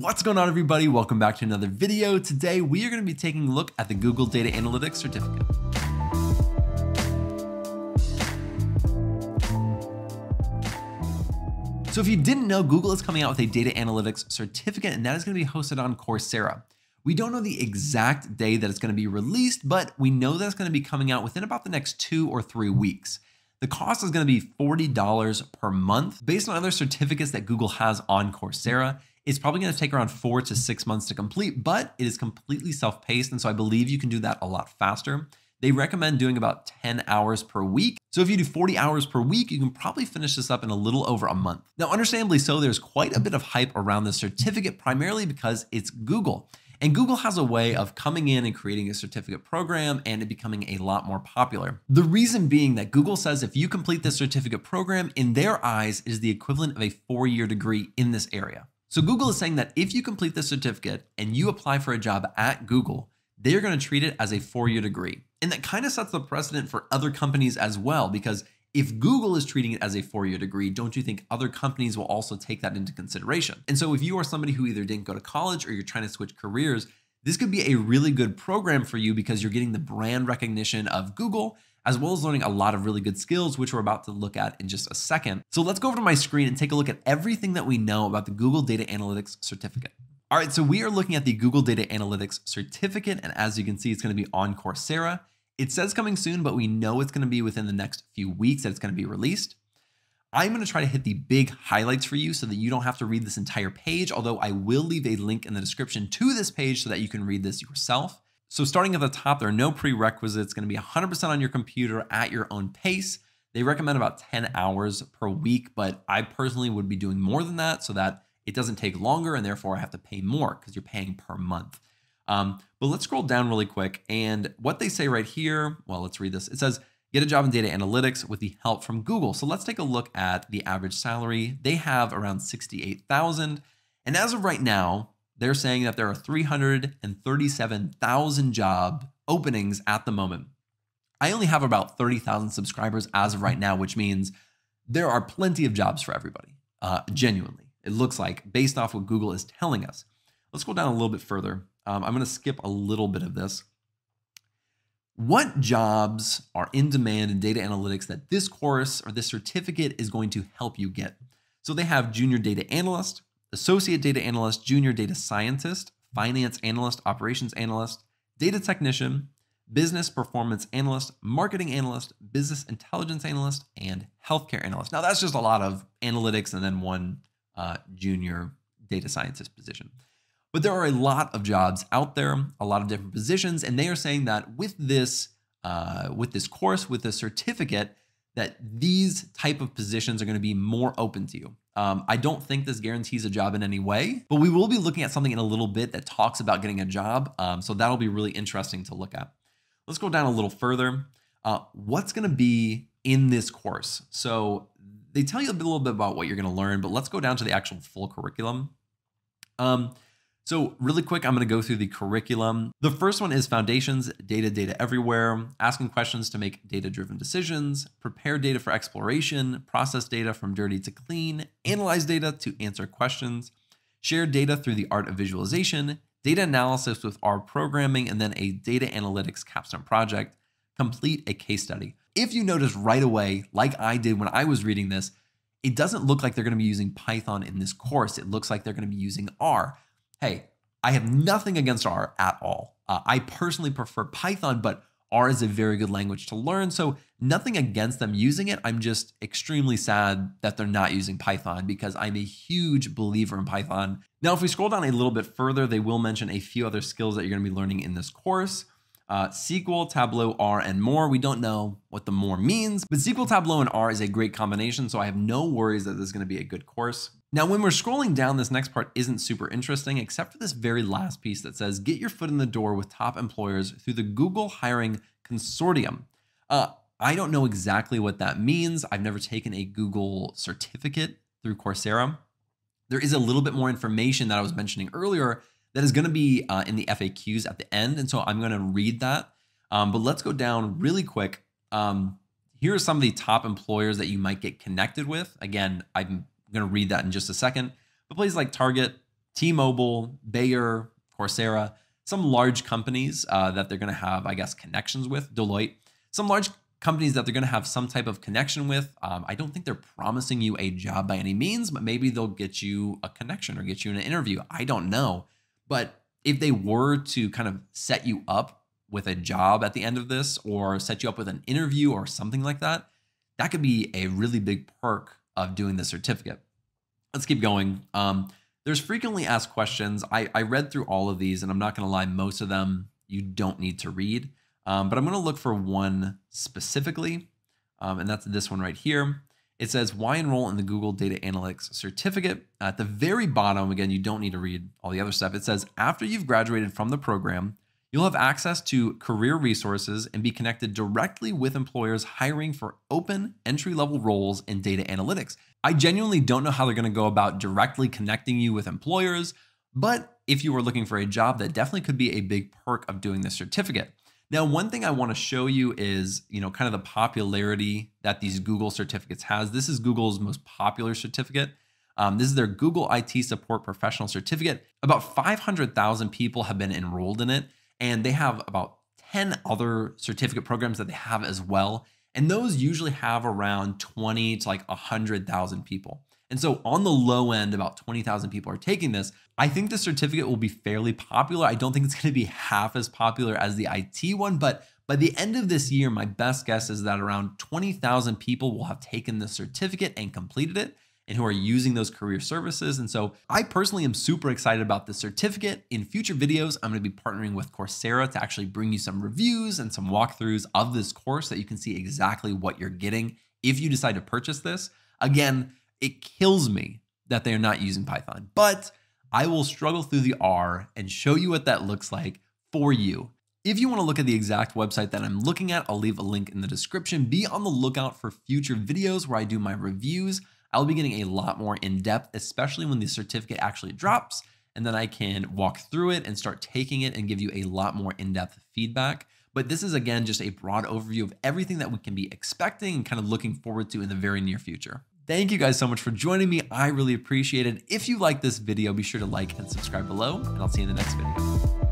What's going on, everybody? Welcome back to another video. Today, we are going to be taking a look at the Google Data Analytics Certificate. So if you didn't know, Google is coming out with a Data Analytics Certificate, and that is going to be hosted on Coursera. We don't know the exact day that it's going to be released, but we know that it's going to be coming out within about the next 2 or 3 weeks. The cost is going to be $40 per month. Based on other certificates that Google has on Coursera, it's probably going to take around 4 to 6 months to complete, but it is completely self-paced, and so I believe you can do that a lot faster. They recommend doing about 10 hours per week. So if you do 40 hours per week, you can probably finish this up in a little over a month. Now, understandably so, there's quite a bit of hype around this certificate, primarily because it's Google. And Google has a way of coming in and creating a certificate program and it becoming a lot more popular. The reason being that Google says if you complete this certificate program, in their eyes, it is the equivalent of a 4-year degree in this area. So Google is saying that if you complete this certificate and you apply for a job at Google, they're going to treat it as a 4-year degree. And that kind of sets the precedent for other companies as well, because if Google is treating it as a 4-year degree, don't you think other companies will also take that into consideration? And so if you are somebody who either didn't go to college or you're trying to switch careers, this could be a really good program for you because you're getting the brand recognition of Google, as well as learning a lot of really good skills, which we're about to look at in just a second. So let's go over to my screen and take a look at everything that we know about the Google Data Analytics Certificate. All right, so we are looking at the Google Data Analytics Certificate, and as you can see, it's going to be on Coursera. It says coming soon, but we know it's going to be within the next few weeks that it's going to be released. I'm going to try to hit the big highlights for you so that you don't have to read this entire page, although I will leave a link in the description to this page so that you can read this yourself. So starting at the top, there are no prerequisites. It's going to be 100% on your computer at your own pace. They recommend about 10 hours per week, but I personally would be doing more than that so that it doesn't take longer and therefore I have to pay more because you're paying per month. But let's scroll down really quick, and what they say right here, well, let's read this. It says, get a job in data analytics with the help from Google. So let's take a look at the average salary. They have around $68,000. And as of right now, they're saying that there are 337,000 job openings at the moment. I only have about 30,000 subscribers as of right now, which means there are plenty of jobs for everybody, genuinely. It looks like, based off what Google is telling us. Let's go down a little bit further. I'm going to skip a little bit of this. What jobs are in demand in data analytics that this course or this certificate is going to help you get? So they have junior data analyst, associate data analyst, junior data scientist, finance analyst, operations analyst, data technician, business performance analyst, marketing analyst, business intelligence analyst, and healthcare analyst. Now that's just a lot of analytics and then one junior data scientist position. But there are a lot of jobs out there, a lot of different positions, and they are saying that with this course, with this certificate, that these type of positions are going to be more open to you. I don't think this guarantees a job in any way, but we will be looking at something in a little bit that talks about getting a job, so that'll be really interesting to look at. Let's go down a little further. What's going to be in this course? So they tell you a little bit about what you're going to learn, but let's go down to the actual full curriculum. So really quick, I'm going to go through the curriculum. The first one is foundations, data everywhere, asking questions to make data-driven decisions, prepare data for exploration, process data from dirty to clean, analyze data to answer questions, share data through the art of visualization, data analysis with R programming, and then a data analytics capstone project, complete a case study. If you notice right away, like I did when I was reading this, it doesn't look like they're going to be using Python in this course. It looks like they're going to be using R. Hey, I have nothing against R at all. I personally prefer Python, but R is a very good language to learn. So nothing against them using it. I'm just extremely sad that they're not using Python because I'm a huge believer in Python. Now, if we scroll down a little bit further, they will mention a few other skills that you're going to be learning in this course. SQL, Tableau, R, and more. We don't know what the more means, but SQL, Tableau, and R is a great combination. So I have no worries that this is going to be a good course. Now, when we're scrolling down, this next part isn't super interesting, except for this very last piece that says, get your foot in the door with top employers through the Google Hiring Consortium. I don't know exactly what that means. I've never taken a Google certificate through Coursera. There is a little bit more information that I was mentioning earlier that is going to be in the FAQs at the end. And so I'm going to read that. But let's go down really quick. Here are some of the top employers that you might get connected with. Again, I'm going to read that in just a second. But places like Target, T-Mobile, Bayer, Coursera, some large companies that they're going to have, I guess, connections with, Deloitte, some large companies that they're going to have some type of connection with. I don't think they're promising you a job by any means, but maybe they'll get you a connection or get you an interview. I don't know. But if they were to kind of set you up with a job at the end of this or set you up with an interview or something like that, that could be a really big perk of doing the certificate. Let's keep going. There's frequently asked questions. I read through all of these, and I'm not going to lie, most of them you don't need to read, but I'm going to look for one specifically, and that's this one right here. It says, why enroll in the Google Data Analytics Certificate? At the very bottom, again, you don't need to read all the other stuff. It says, after you've graduated from the program, you'll have access to career resources and be connected directly with employers hiring for open entry-level roles in data analytics. I genuinely don't know how they're going to go about directly connecting you with employers, but if you were looking for a job, that definitely could be a big perk of doing this certificate. Now, one thing I want to show you is, you know, kind of the popularity that these Google certificates has. This is Google's most popular certificate. This is their Google IT Support Professional Certificate. About 500,000 people have been enrolled in it, and they have about 10 other certificate programs that they have as well. And those usually have around 20 to like 100,000 people. And so on the low end, about 20,000 people are taking this. I think the certificate will be fairly popular. I don't think it's going to be half as popular as the IT one, but by the end of this year, my best guess is that around 20,000 people will have taken the certificate and completed it, and who are using those career services. And so I personally am super excited about this certificate. In future videos, I'm going to be partnering with Coursera to actually bring you some reviews and some walkthroughs of this course that you can see exactly what you're getting if you decide to purchase this. Again, it kills me that they are not using Python, but I will struggle through the R and show you what that looks like for you. If you want to look at the exact website that I'm looking at, I'll leave a link in the description. Be on the lookout for future videos where I do my reviews. I'll be getting a lot more in depth, especially when the certificate actually drops, and then I can walk through it and start taking it and give you a lot more in-depth feedback. But this is, again, just a broad overview of everything that we can be expecting and kind of looking forward to in the very near future. Thank you guys so much for joining me. I really appreciate it. If you like this video, be sure to like and subscribe below, and I'll see you in the next video.